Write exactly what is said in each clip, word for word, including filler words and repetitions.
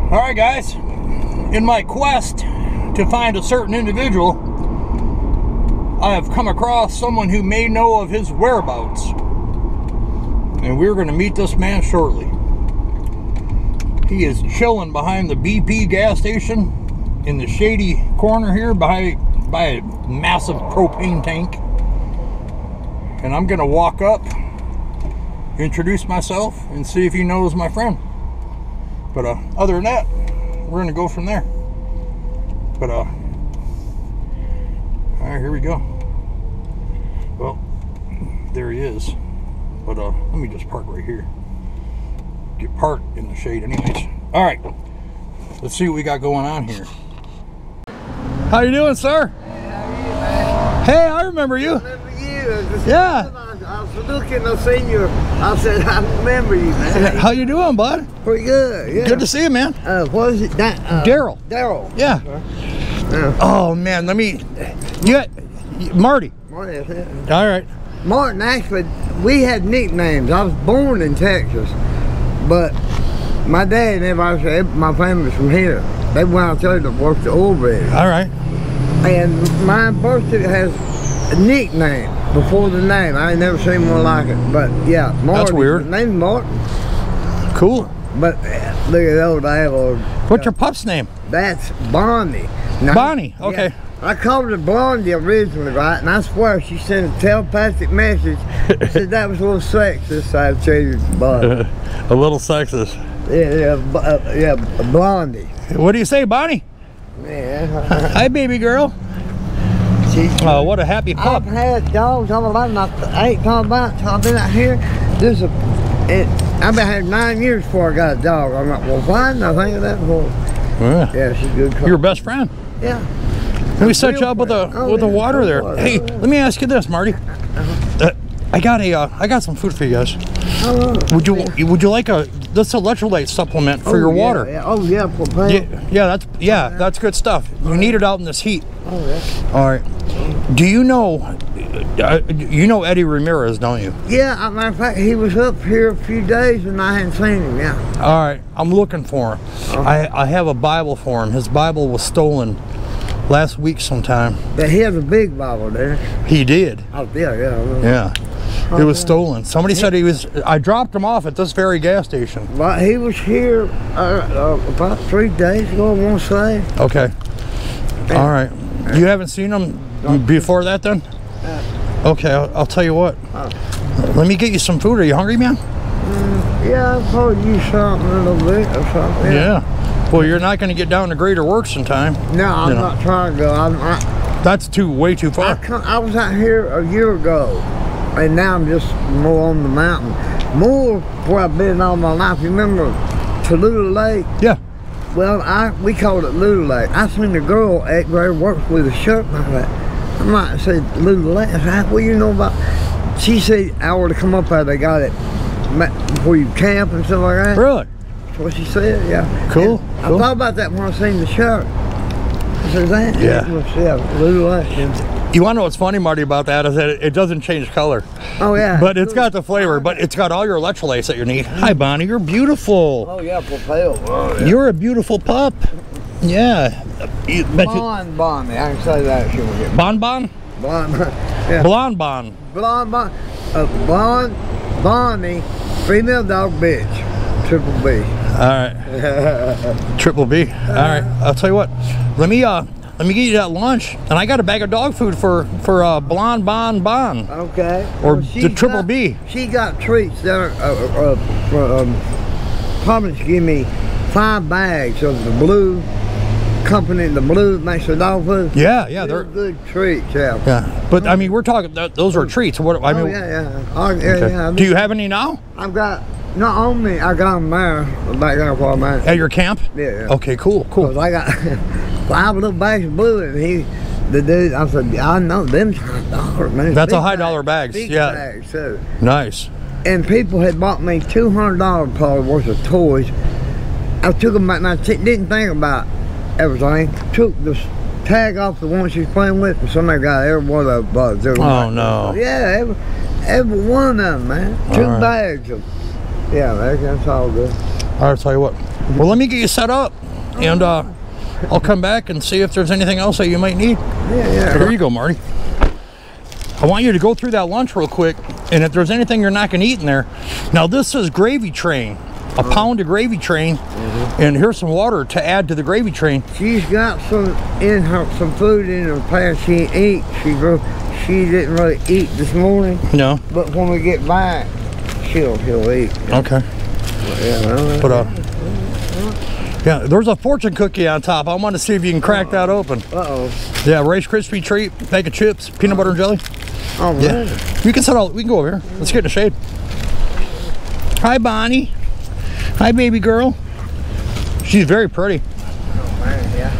All right, guys, in my quest to find a certain individual, I have come across someone who may know of his whereabouts, and we're going to meet this man shortly. He is chilling behind the B P gas station in the shady corner here by, by a massive propane tank, and I'm going to walk up, introduce myself, and see if he knows my friend. But uh, other than that, we're gonna go from there. But uh, all right, here we go. Well, there he is. But uh, let me just park right here. Get parked in the shade, anyways. All right, let's see what we got going on here. How you doing, sir? Hey, how are you, man? Hey, I remember you. I remember you. Yeah. I was looking, I seen you. I said, I remember you, man. How you doing, bud? Pretty good, yeah. Good to see you, man. Uh, what is it? Uh, Daryl. Daryl. Yeah. Uh, oh, man, let me... You got... Marty. Marty, yeah. All right. Martin, actually, we had nicknames. I was born in Texas, but my dad and everybody, my family's from here. They went out there to work the oil rig. All right. And my birth has a nickname before the name. I ain't never seen one like it, but yeah, Martin. That's weird. His name's Martin. Cool. But uh, look at old Abel. What's uh, your pup's name? That's Bonnie. Now, Bonnie, okay. Yeah, I called her Blondie originally, right? And I swear she sent a telepathic message. She said that was a little sexist, so I changed it to Bonnie. A little sexist. Yeah, yeah, uh, yeah, Blondie. What do you say, Bonnie? Yeah. Hi, baby girl. Oh, uh, what a happy pup. I've had dogs all my life, and I ain't talking about it, so I've been out here. This is a, it, I've been here nine years before I got a dog. I'm like, well, why didn't I think of that before? Yeah, yeah, she's a good couple. Your best friend? Yeah. Let me set you up with the, oh, with yeah, the water there. Water. Hey, let me ask you this, Marty. Uh, I got a, uh, I got some food for you guys. Oh, would you yeah. would you like a this electrolyte supplement for oh, your yeah, water? Yeah. Oh yeah, Propel. Yeah, yeah, that's yeah, oh, yeah, that's good stuff. You need it out in this heat. Oh yeah. All right. Do you know, uh, you know Eddie Ramirez, don't you? Yeah, as a matter of fact, he was up here a few days and I hadn't seen him, yeah. All right, I'm looking for him. Uh-huh. I, I have a Bible for him. His Bible was stolen last week sometime. But he has a big Bible there. He did. Oh, yeah, yeah. Yeah, oh, it was yeah. stolen. Somebody yeah. said he was, I dropped him off at this very gas station. Well, he was here uh, uh, about three days ago, I want to say. Okay, and, all right. Uh, you haven't seen him? Before that, then? Uh, okay, I'll, I'll tell you what. Uh, Let me get you some food. Are you hungry, man? Yeah, I'll probably use something a little bit or something. Yeah. yeah. Well, you're not going to get down to Greater Works in time. No, I'm know. not trying to go. I'm, I, That's too way too far. I, come, I was out here a year ago, and now I'm just more on the mountain. More where I've been all my life. You remember Lula Lake? Yeah. Well, I we called it Lula Lake. I seen a girl at Greater Works with a shirt like that. I'm like, I said, Lula Lake, what do you know about? She said, I were to come up there, they got it before you camp and stuff like that. Really? That's what she said, yeah. Cool. cool. I thought about that when I seen the shirt. I said, that? Yeah. Was, yeah, Lula Lake. You want to know what's funny, Marty, about that is that it, it doesn't change color. Oh, yeah. But it's got the flavor, but it's got all your electrolytes that you need. Mm. Hi, Bonnie, you're beautiful. Oh, yeah, Propel. Oh, yeah. You're a beautiful pup. Yeah. You, Bon Bon, I can say that if you will get Bon Bon? Bon Bon. Yeah. Blonde Bon. Blonde Bon. A uh, Blonde Bonnie, female dog bitch. Triple B. Alright. Triple B. Alright. I'll tell you what. Let me uh let me get you that lunch. And I got a bag of dog food for for uh Blonde Bon Bon. Okay. Or well, the Triple got, B. She got treats there uh uh for um Carmex give me five bags of the Blue Company. The Blue makes the dog food. Yeah, yeah, they're good treats. Yeah, yeah. But I mean, we're talking that those are treats. What I mean? Oh, yeah, yeah. I, yeah, okay. yeah I mean, do you have any now? I've got not on me. I got them there back there for mine. At your camp? Yeah. yeah. Okay, cool, cool. Cause I got five little bags of Blue, and he, the dude, I said, I know them high dollar man. That's a high bags, dollar bags. Big yeah. Bags too. Nice. And people had bought me two hundred dollars probably worth of toys. I took them back and I t didn't think about everything. Took the tag off the one she's playing with and somebody got every one of those bugs. Oh, no. Yeah. Every, Every one of them, man. Two right. bags of, yeah, that's all good. All right, I'll tell you what. Well, let me get you set up, and uh, I'll come back and see if there's anything else that you might need. Yeah, yeah. Here you go, Marty. I want you to go through that lunch real quick, and if there's anything you're not going to eat in there. Now, this is Gravy Train. A pound of Gravy Train, mm-hmm. and here's some water to add to the Gravy Train. She's got some in her, some food in her past she ate. She grew, she didn't really eat this morning. No. But when we get back, she'll she'll eat. Okay. But yeah, well, but, uh, yeah, there's a fortune cookie on top. I want to see if you can crack uh-oh. that open. Uh oh. Yeah, Rice Krispie treat, bag of chips, peanut butter and jelly. All right. Yeah. You can sit all. We can go over here. Let's get in the shade. Hi, Bonnie. Hi, baby girl. She's very pretty. Oh, man, yeah.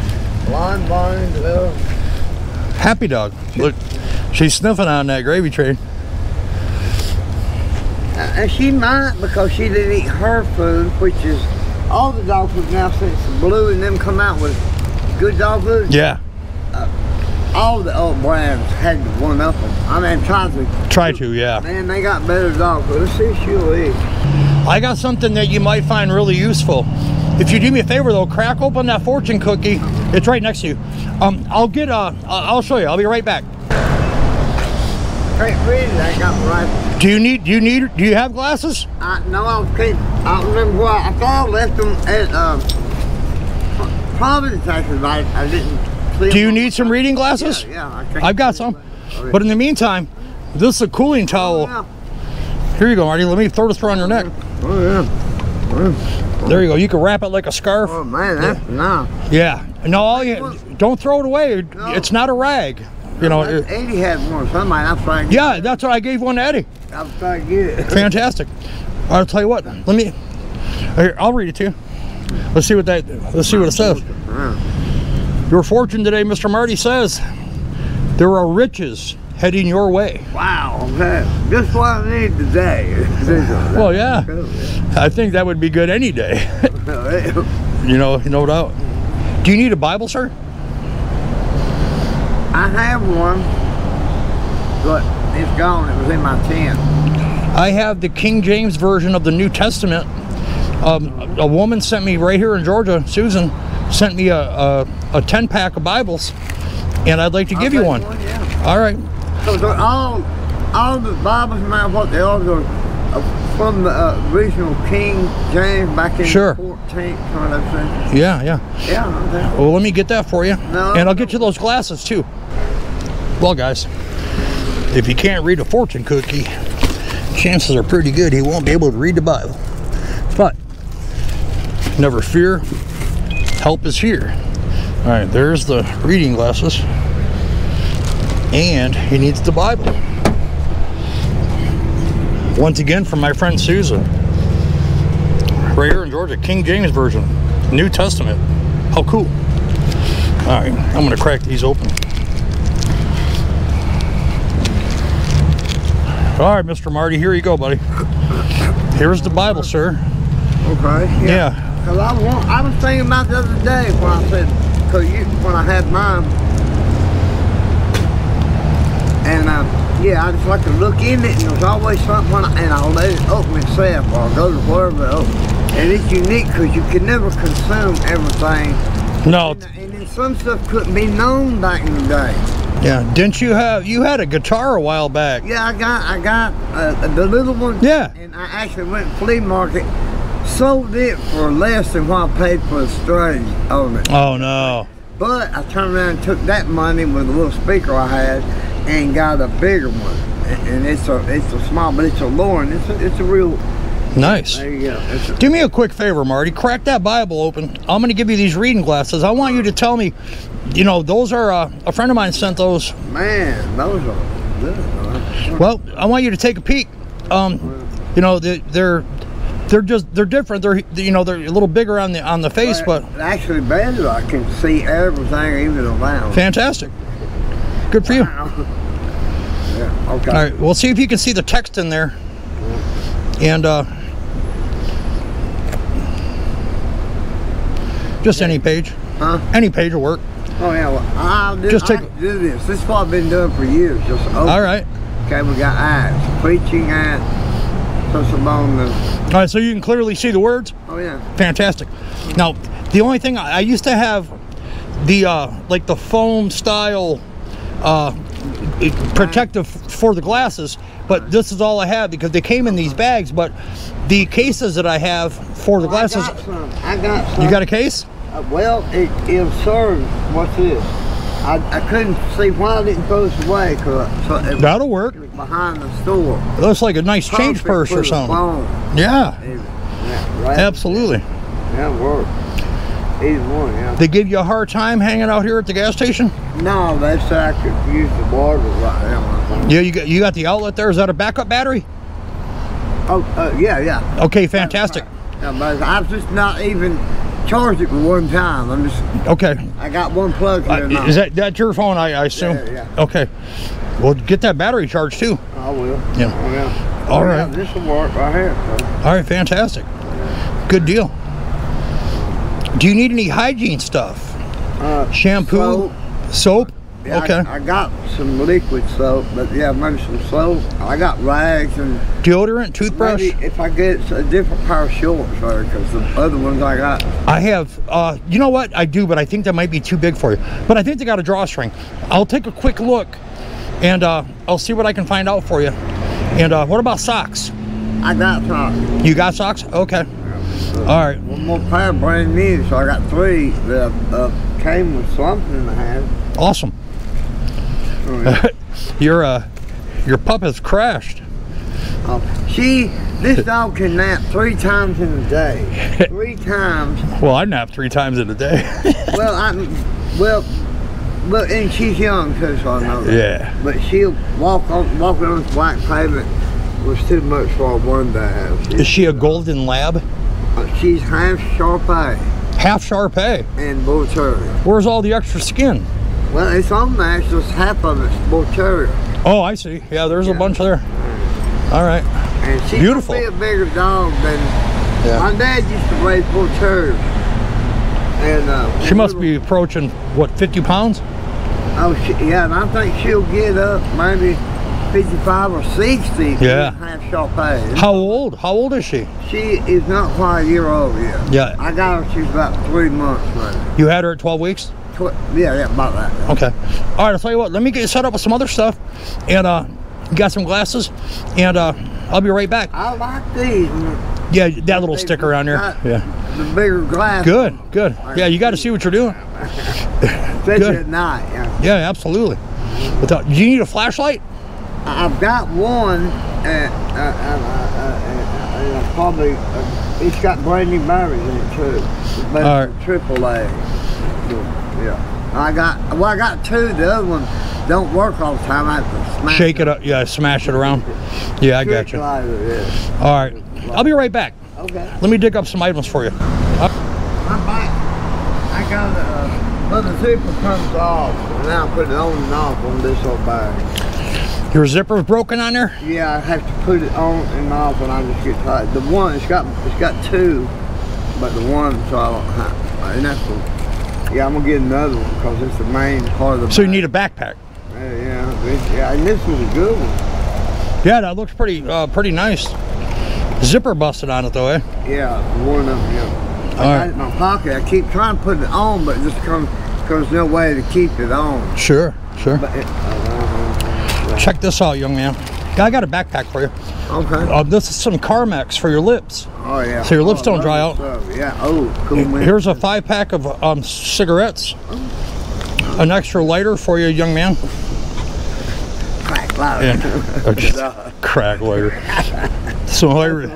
Blonde, blonde, little. Happy dog. Look, she's sniffing on that Gravy Train. Uh, and she might, because she didn't eat her food, which is all the dog food now since Blue and them come out with good dog food. Yeah. Uh, all the old brands had one up them. I mean, tried to. Try to, yeah. Man, they got better dog food. Let's see if she'll eat. I got something that you might find really useful. If you do me a favor though, crack open that fortune cookie. It's right next to you. Um, I'll get, uh, I'll show you. I'll be right back. Can't read it. I got right. Do you need, do you need, do you have glasses? Uh, no, I can't. I don't remember why. I thought I left them at, uh, Providence, actually, right? I didn't. Do you need some reading glasses? Yeah, yeah. I can't I've got some. Right. But in the meantime, this is a cooling towel. Oh, yeah. Here you go, Marty. Let me throw this around your neck. Oh yeah. Oh, yeah. There you go. You can wrap it like a scarf. Oh man, that's yeah. nice. Yeah. No, all you don't throw it away. No. It's not a rag. You no, know. It, Eddie had one. Somebody I tried. Yeah, that's what I gave one to Eddie. I'll try to get it. Fantastic. I'll tell you what. Let me. Here, I'll read it to you. Let's see what that. Let's see what it says. Your fortune today, Mister Marty says, there are riches heading your way. Wow, okay. Just what I need today. Well, yeah. I think that would be good any day. You know, no doubt. Do you need a Bible, sir? I have one, but it's gone. It was in my tent. I have the King James Version of the New Testament. Um, a woman sent me right here in Georgia, Susan, sent me a, a, a ten pack of Bibles, and I'd like to give I'll you one. one yeah. All right. So all, all the Bibles, no matter what they are, are from the uh, original King James back in sure. the fourteenth kind of century. Yeah, yeah. Yeah. Okay. Well, let me get that for you. No, and I'll get you those glasses, too. Well, guys, if you can't read a fortune cookie, chances are pretty good he won't be able to read the Bible. But never fear, help is here. All right, there's the reading glasses. And he needs the Bible. Once again, from my friend Susan, right here in Georgia, King James Version, New Testament. How cool. All right, I'm gonna crack these open. All right, Mister Marty, here you go, buddy. Here's the Bible, sir. Okay, yeah. yeah. Cause I, want, I was thinking about the other day when I said, cause you, when I had mine, and uh, yeah, I just like to look in it, and there's always something, I, and I'll let it open itself, or I'll go to wherever it opens. And it's unique because you can never consume everything. No. And, and then some stuff couldn't be known back in the day. Yeah. Didn't you have? You had a guitar a while back. Yeah, I got, I got uh, the little one. Yeah. And I actually went to flea market, sold it for less than what I paid for a string on it. Oh no. But I turned around and took that money with a little speaker I had. And got a bigger one, and it's a it's a small, but it's a Lauren. It's a, it's a real nice. There you go. It's a, do me a quick favor, Marty. Crack that Bible open. I'm going to give you these reading glasses. I want you to tell me, you know, those are uh, a friend of mine sent those. Man, those are good. Well, I want you to take a peek. Um, you know, they, they're they're just they're different. They're you know they're a little bigger on the on the face, but, but actually, better. I can see everything, even around. Fantastic. Good for you. Yeah, okay. All right, we'll see if you can see the text in there. And uh, just yeah. any page. Huh? Any page will work. Oh, yeah. Well, I'll do, just take, I do this. This is what I've been doing for years. Just open. All right. Okay, we got eyes, preaching eyes. All right, so you can clearly see the words? Oh, yeah. Fantastic. Now, the only thing, I used to have the, uh, like the foam style uh, protective for the glasses, but this is all I have because they came in these bags, but the cases that I have for the oh, glasses. I got some. I got some. You got a case? Uh, well, it, it served. What's this? I, I couldn't see why it didn't go away. Cause so it, that'll work. It was behind the store. It looks like a nice perfect change purse or something. Yeah. Either, yeah right. Absolutely. Yeah, it worked. Either one, yeah. They give you a hard time hanging out here at the gas station? No, they said I could use the water right now. Yeah, you got, you got the outlet there. Is that a backup battery? Oh, uh, yeah, yeah. Okay, fantastic. Yeah, but I've just not even charged it for one time. I'm just okay. I got one plug here. Uh, is that that's your phone? I, I assume. Yeah, yeah. Okay. Well, get that battery charged too. I will. Yeah. Oh, yeah. All right. Yeah, this will work right here. So. All right, fantastic. Yeah. Good deal. Do you need any hygiene stuff? Uh, Shampoo, soap. soap? Yeah, okay. I, I got some liquid soap, but yeah, maybe some soap. I got rags and deodorant, toothbrush. Maybe if I get a different pair of shorts, right? Because the other ones I got. I have. Uh, you know what? I do, but I think that might be too big for you. But I think they got a drawstring. I'll take a quick look, and uh, I'll see what I can find out for you. And uh, what about socks? I got socks. You got socks? Okay. So all right. One more pair, brand new. So I got three that uh, came with something in the hand. Awesome. your uh, your pup has crashed. Oh, she, this dog can nap three times in a day. Three times. Well, I nap three times in a day. well, I, well, but and she's young too, so I know that. Yeah. But she'll walk on walking on this black pavement was too much for one day. Is she a golden lab? Uh, she's half Shar-Pei. Half Shar-Pei. And Bull Terrier. Where's all the extra skin? Well, it's on there, it's just half of it's Bull Terrier. Oh, I see. Yeah, there's yeah. a bunch there. Yeah. All right. And she Beautiful. She's a bigger dog than... Yeah. My dad used to raise Bull Terriers. And, uh, she must be approaching, what, fifty pounds? Oh, she, yeah, and I think she'll get up maybe fifty-five or sixty. Yeah. Half Shar-Pei. How old? How old is she? She is not quite a year old yet. Yeah. I got her, she's about three months later. You had her at twelve weeks? Yeah, yeah, about that. Yeah. Okay. All right, I'll tell you what. Let me get you set up with some other stuff. And uh, you got some glasses. And uh, I'll be right back. I like these. Yeah, that little sticker on there. Yeah. The bigger glass. Good, good. Yeah, you got to see what you're doing. Especially at night. Yeah, yeah absolutely. Without, do you need a flashlight? I've got one. And, uh, uh, uh, uh, uh, uh, probably, uh, it's got brand new batteries in it, too. It's right. Triple A. Yeah, I got well. I got two. The other one don't work all the time. I have to smash shake it up. Yeah, smash it around. Yeah, I got you. All right, I'll be right back. Okay. Let me dig up some items for you. I'm back. I got a uh, the zipper comes off, and now I put it on and off on this old bag. Your zipper's broken on there? Yeah, I have to put it on and off when I just get tired. The one it's got it's got two, but the one so I don't have. And that's the yeah, I'm gonna get another one because it's the main part of the. So bag. You need a backpack. Uh, yeah, this, yeah, and this was a good one. Yeah, that looks pretty, uh, pretty nice. Zipper busted on it though, eh? Yeah, one of them. Yeah. I right. got it in my pocket. I keep trying to put it on, but it just comes because no way to keep it on. Sure, sure. But it, uh, check this out, young man. I got a backpack for you. Okay. Uh, this is some Carmex for your lips. Oh yeah. So your lips oh, don't dry out. Stuff. Yeah. Oh, cool. Man. Here's a five pack of um, cigarettes. Oh. An extra lighter for you, young man. Crack lighter. Yeah. Crack lighter. So Irish.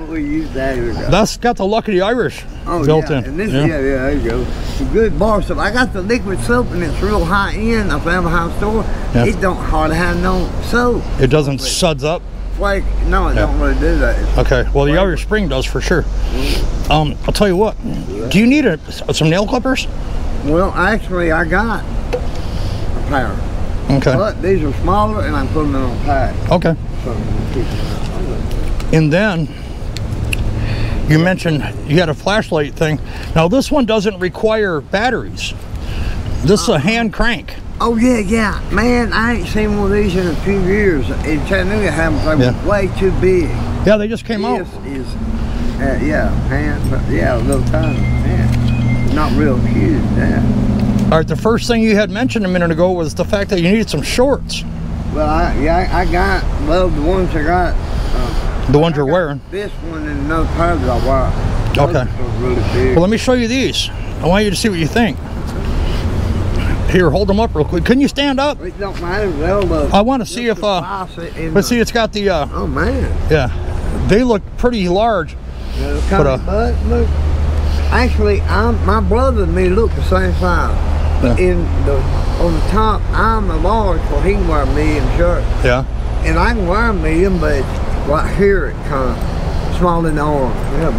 That's got the luck of the Irish oh, built yeah. in. And this, yeah. yeah, yeah, there you go. Some good bar soap. I got the liquid soap and it's real high end. I found a high store. Yeah. It don't hardly have no soap. It doesn't Wait. suds up. Flake? No, it yeah. don't really do that. It's okay. Well, flavor. the Irish Spring does for sure. Mm-hmm. Um, I'll tell you what. Yeah. Do you need a, some nail clippers? Well, actually, I got a pair. Okay. But these are smaller, and I'm putting them on a pack. Okay. So, and then you mentioned you had a flashlight thing. Now this one doesn't require batteries. This uh, is a hand crank. Oh yeah, yeah. Man, I ain't seen one of these in a few years. In Chattanooga, happens, they yeah. were way too big. Yeah, they just came this out. Is, uh, yeah, pants, yeah, a little tiny pants. Not real cute, yeah. All right, the first thing you had mentioned a minute ago was the fact that you needed some shorts. Well, I, yeah, I got, well, the ones I got. Uh, the ones I you're wearing? This one and another pair that I wear. Those okay. are really big. Well, let me show you these. I want you to see what you think. Here, hold them up real quick. Can you stand up? It don't matter. Look, I want to see if, uh, let's see, it's got the, uh, oh man. Yeah, they look pretty large. Yeah, but, uh, butt, look, actually, I'm, my brother and me look the same size. But yeah. in the, on the top, I'm a large, well, he can wear a medium shirt. Yeah. And I can wear a medium, but right here it comes. Small in the arm.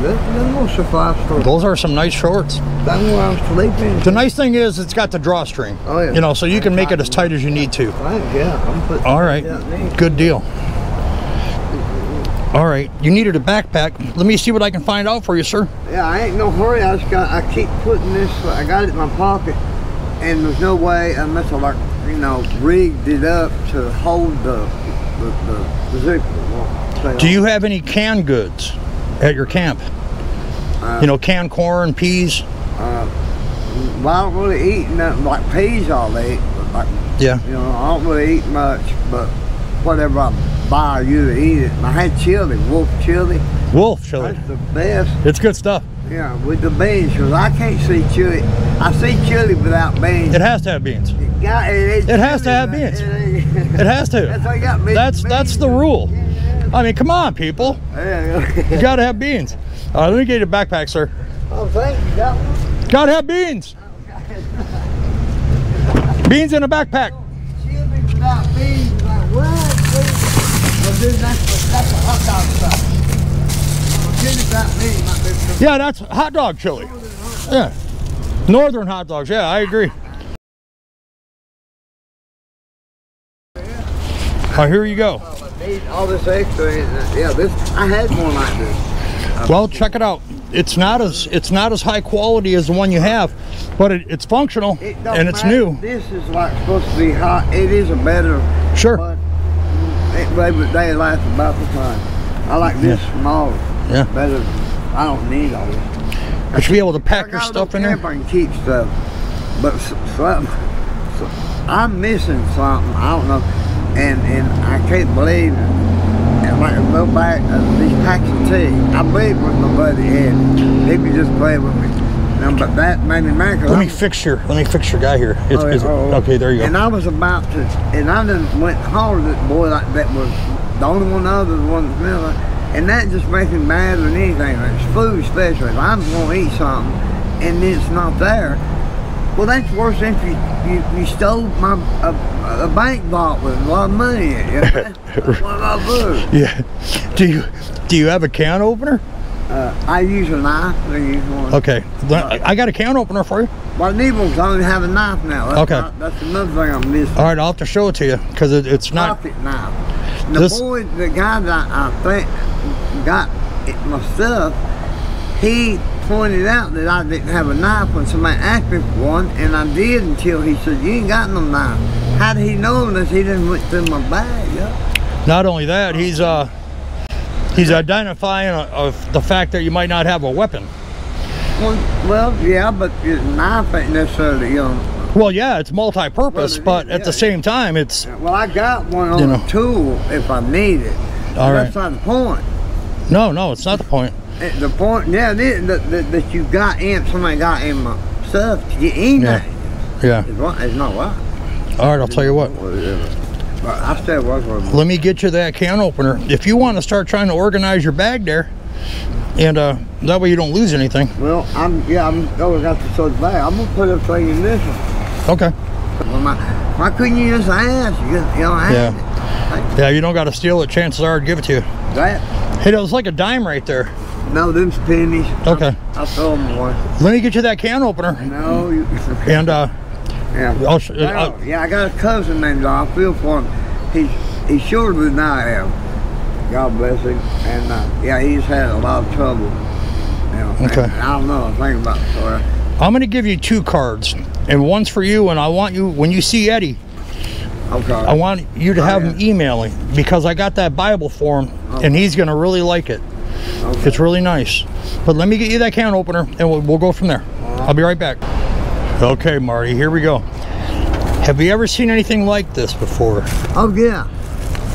Yeah, those are some nice shorts. That's where I'm sleeping. The nice thing is it's got the drawstring. Oh yeah. You know, so you can make it as tight as you need to. Right, yeah. I'm putting all right. Good deal. All right. You needed a backpack. Let me see what I can find out for you, sir. Yeah, I ain't no hurry. I just got. I keep putting this. I got it in my pocket, and there's no way unless I like, you know, rigged it up to hold the the, the, the zipper. Do you have any canned goods at your camp? Uh, you know, canned corn, peas? Uh, well, I don't really eat nothing like peas I'll eat. But like, yeah. You know, I don't really eat much, but whatever I buy, you eat it. And I had chili, wolf chili. Wolf chili. That's the best. It's good stuff. Yeah, with the beans, because I can't see chili. I see chili without beans. It has to have beans. It, got, it, it has to have beans. It, it, it has to. That's how you got beans. That's, that's the rule. Yeah. I mean, come on, people. You gotta have beans. Uh, let me get your backpack, sir. Oh, thank you. Got one? Gotta have beans. Oh, beans in a backpack. Without beans, like what? Well, dude, that's, that's a hot dog stuff. Yeah, that's hot dog chili. Yeah, northern hot dogs. Yeah, I agree. Oh, here you go. All this extra, yeah. This I had one like this. Well, check it out. It's not as it's not as high quality as the one you have, but it, it's functional it and it's matter. New. This is like supposed to be hot. It is a better. Sure. But it, they they last about the time. I like this yeah. smaller. Yeah. Better. I don't need all this. I should be able to pack your stuff in there. I can keep stuff, but something. So, I'm missing something. I don't know. And, and I can't believe it. Like a little bag of these packs of tea. I believe what my buddy had. He could just play with me. No, but that made me mad. Let me fix your, let me fix your guy here. It's, oh, it's, oh, okay, there you go. And I was about to, and I just went hard at the boy like that was the only one other than one that and that just makes me mad than anything. It's food especially. If I'm gonna eat something and it's not there, well, that's worse than if you, you, you stole my a, a bank vault with a lot of money in it. That's what I do. Yeah. Do you do you have a can opener? Uh, I use a knife. I use one. Okay. Uh, I got a can opener for you. Well, I need one because I don't have a knife now. That's okay. Not, that's another thing I'm missing. All right, I'll have to show it to you because it, it's not. Pocket knife. The this... boy, the guy that I think got it myself, he pointed out that I didn't have a knife when somebody asked me for one, and I did until he said, you ain't got no knife. How did he know unless he didn't look through my bag? Yeah. Not only that, he's uh, he's identifying a, of the fact that you might not have a weapon. Well, well yeah, but your knife ain't necessarily, you know. Well, yeah, it's multi-purpose, well, but is, at yeah, the same time, it's... Well, I got one on you know. a tool if I need it. All right. That's not the point. No, no, it's not the point. The point, yeah, that you got in, somebody got in my stuff to get in there. Yeah. yeah. It's not right. All right, I'll tell you what. I still work for it. Let me get you that can opener. If you want to start trying to organize your bag there, and uh, that way you don't lose anything. Well, I'm, yeah, I'm always got to sort the bag. I'm going to put everything in this one. Okay. Why couldn't you just ask? You, you know, ask yeah. It. Yeah, you don't got to steal it. Chances are I'd give it to you. That? Hey, that was like a dime right there. No, them's pennies. Okay. I'll throw them away. Let me get you that can opener. No. You, and, uh... Yeah. I'll, well, I'll, yeah, I got a cousin named Don. I feel for him. He's, he's shorter than I am. God bless him. And, uh, yeah, he's had a lot of trouble. You know, okay. And I don't know. I think about it. I'm going to give you two cards, and one's for you, and I want you, when you see Eddie, okay, I want you to oh, have yeah. him email him, because I got that Bible for him, oh. and he's going to really like it. Okay. It's really nice. But let me get you that can opener, and we'll, we'll go from there. All right. I'll be right back. Okay, Marty, here we go. Have you ever seen anything like this before? Oh, yeah.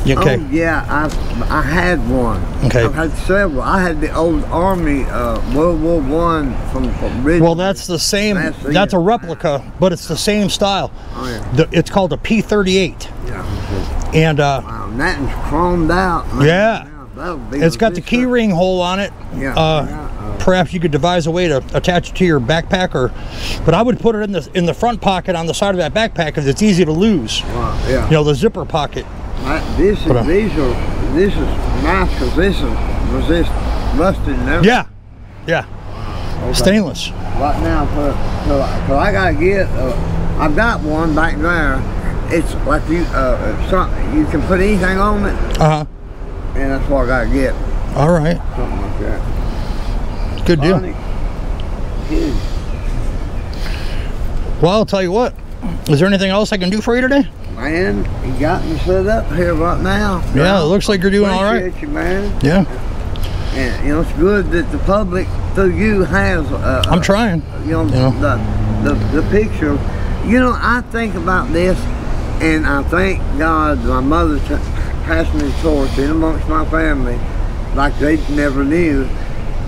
Okay. Oh, yeah, I I had one. Okay. I've had several. I had the old Army uh, World War One from, from Ridge. Well, that's the same. That's a replica, but it's the same style. Oh, yeah. The, it's called a P thirty-eight. Yeah. And uh, wow, that is chromed out. Man. Yeah. yeah it's got the key stuff. ring hole on it. Yeah. Uh, yeah. Perhaps you could devise a way to attach it to your backpack, or, but I would put it in the in the front pocket on the side of that backpack because it's easy to lose. Wow, yeah. You know, the zipper pocket. I, this is but, uh, these are this is nice because this is resist rusted now. Yeah, yeah. Okay. Stainless. Right now, so I gotta get. Uh, I've got one back there. It's like you uh, something you can put anything on it. Uh huh. And that's what I gotta get. All right. Something like that. Good deal. Well, I'll tell you what. Is there anything else I can do for you today? Man, you got me set up here right now. Yeah, yeah. It looks like you're doing all right. Appreciate you, man. Yeah. And you know, it's good that the public through you has. Uh, I'm trying. You know, you know. The, the the picture. You know, I think about this, and I thank God my mother passed me the torch in amongst my family, like they never knew.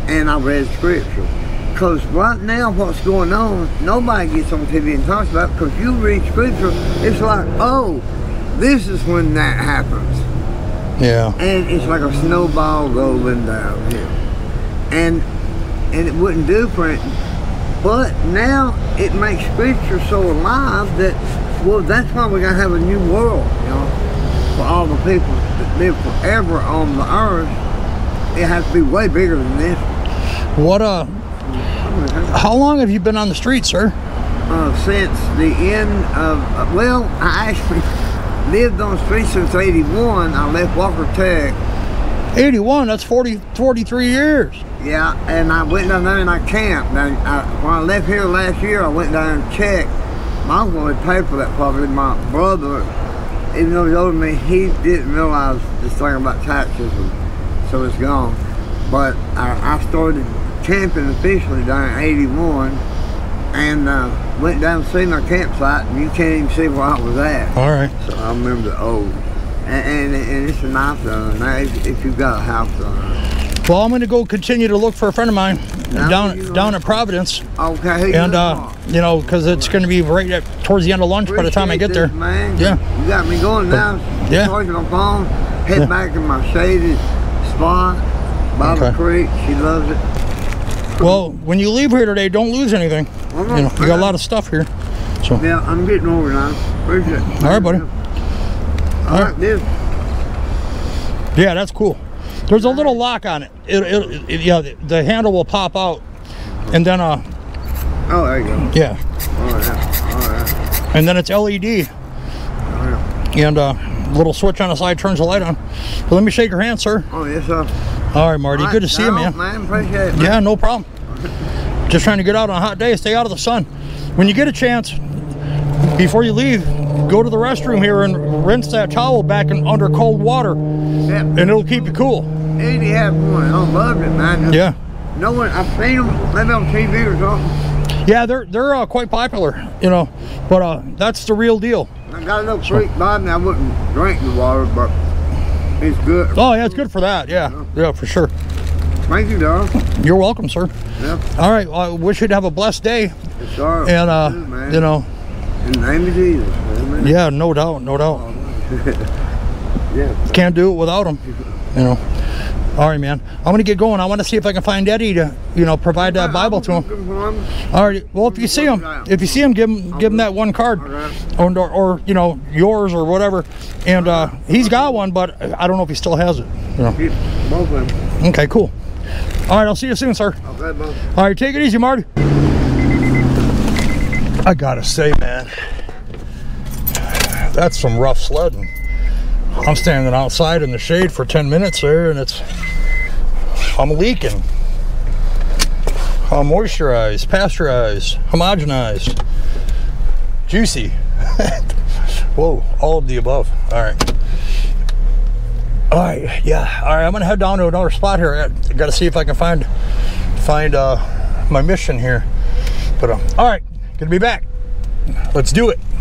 And I read scripture. Because right now what's going on, nobody gets on T V and talks about it, because you read scripture, it's like, oh, this is when that happens. Yeah. And it's like a snowball rolling down here. And and it wouldn't do for it. But now it makes scripture so alive that, well, that's why we gotta have a new world, you know, for all the people that live forever on the earth. It has to be way bigger than this. What uh how long have you been on the street, sir? Uh, since the end of uh, well, I actually lived on the street since eighty-one. I left Walker Tech. eighty-one, that's forty, forty-three years. Yeah, and I went down there and I camped. And I, when I left here last year, I went down and checked. My uncle would pay for that property. My brother, even though he owed me, he didn't realize this thing about taxes, so it's gone. But I, I started camping officially down in eighty-one, and uh, went down to see my campsite, and you can't even see where I was at. All right. So I remember the old, and, and, and it's a nice one if, if you've got a house on. Well, I'm going to go continue to look for a friend of mine now down down in Providence. Okay. And uh, you know, because it's going to be right at, towards the end of lunch Appreciate by the time I get this, there. Man. Yeah. You got me going now. Yeah. Charging my phone. Head yeah. back in my shaded spot by okay. the creek. She loves it. Well, when you leave here today, don't lose anything. You know, you got a lot of stuff here. So. Yeah, I'm getting over now. Appreciate it. All right, buddy. I All right. like this. Yeah, that's cool. There's a little lock on it. It, it, it yeah, the, the handle will pop out, and then uh. Oh, there you go. Yeah. All right. All right. And then it's L E D. All right. And uh, little switch on the side turns the light on. So let me shake your hand, sir. Oh yes, sir. All right, Marty. All right, good to see you, man. man. Appreciate it, man. Yeah, no problem. Just trying to get out on a hot day. Stay out of the sun. When you get a chance, before you leave, go to the restroom here and rinse that towel back in under cold water, yeah, and it'll keep you cool. Eddie had one. I loved it, man. Just yeah. No one. I've seen them. Maybe on T V or something. Yeah, they're they're uh, quite popular, you know. But uh, that's the real deal. I got a little creek by me. I wouldn't drink the water, but. It's good. Oh yeah, it's good for that. Yeah, yeah, for sure. Thank you, dog. You're welcome, sir. Yeah. All right. Well, I wish you'd have a blessed day. Yes, sir. And uh, you, man. you know. In the name of Jesus. Amen. Yeah, no doubt, no doubt. Yeah. Can't do it without him. You know. All right, man. I'm gonna get going. I want to see if I can find Eddie to, you know, provide that Bible to him. All right. Well, if you see him, if you see him, give him, give him that one card. Or, or, you know, yours or whatever. And uh, he's got one, but I don't know if he still has it. You know. Okay, cool. All right, I'll see you soon, sir. All right, take it easy, Marty. I gotta say, man, that's some rough sledding. I'm standing outside in the shade for ten minutes there, and it's, I'm leaking. all moisturized, pasteurized, homogenized, juicy. Whoa, all of the above. All right. All right, yeah. All right, I'm gonna head down to another spot here. I gotta see if I can find find uh, my mission here. But um, all right, gonna be back. Let's do it.